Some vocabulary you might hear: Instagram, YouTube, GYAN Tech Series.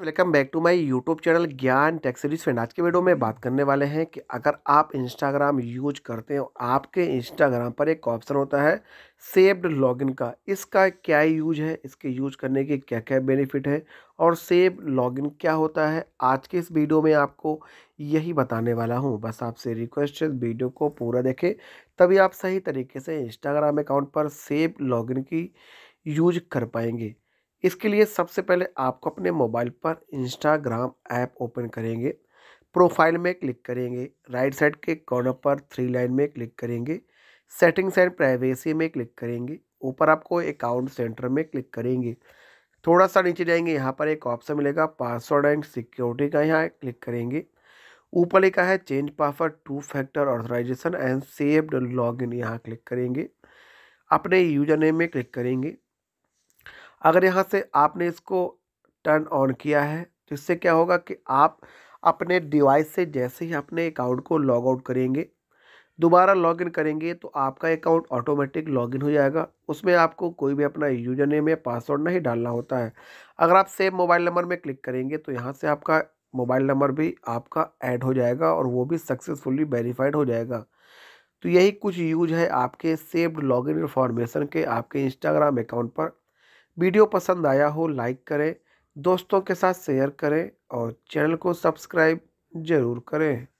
Welcome back to my YouTube channel Gyan tech series. Friend, आज के video में बात करने वाले हैं कि अगर आप इंस्टाग्राम यूज करते हो, आपके इंस्टाग्राम पर एक ऑप्शन होता है सेव्ड लॉगिन का। इसका क्या यूज है, इसके यूज करने के क्या क्या बेनिफिट है और सेव्ड लॉगिन क्या होता है, आज के इस वीडियो में आपको यही बताने वाला हूँ। बस आपसे रिक्वेस्ट है वीडियो को पूरा देखें, तभी आप सही तरीके से इंस्टाग्राम अकाउंट पर सेव्ड लॉगिन की यूज कर पाएंगे। इसके लिए सबसे पहले आपको अपने मोबाइल पर इंस्टाग्राम ऐप ओपन करेंगे, प्रोफाइल में क्लिक करेंगे, राइट साइड के कॉर्नर पर थ्री लाइन में क्लिक करेंगे, सेटिंग्स एंड प्राइवेसी में क्लिक करेंगे, ऊपर आपको अकाउंट सेंटर में क्लिक करेंगे, थोड़ा सा नीचे जाएंगे, यहाँ पर एक ऑप्शन मिलेगा पासवर्ड एंड सिक्योरिटी का, यहाँ क्लिक करेंगे। ऊपर लिखा है change password two factor authorization and saved login, यहाँ क्लिक करेंगे, अपने यूजर नेम में क्लिक करेंगे। अगर यहाँ से आपने इसको टर्न ऑन किया है तो इससे क्या होगा कि आप अपने डिवाइस से जैसे ही अपने अकाउंट को लॉग आउट करेंगे, दोबारा लॉगिन करेंगे तो आपका अकाउंट ऑटोमेटिक लॉगिन हो जाएगा। उसमें आपको कोई भी अपना यूजर नेम या पासवर्ड नहीं डालना होता है। अगर आप सेव मोबाइल नंबर में क्लिक करेंगे तो यहाँ से आपका मोबाइल नंबर भी आपका ऐड हो जाएगा और वो भी सक्सेसफुली वेरीफाइड हो जाएगा। तो यही कुछ यूज है आपके सेव्ड लॉगिन इन्फॉर्मेशन के आपके इंस्टाग्राम अकाउंट पर। वीडियो पसंद आया हो लाइक करें, दोस्तों के साथ शेयर करें और चैनल को सब्सक्राइब ज़रूर करें।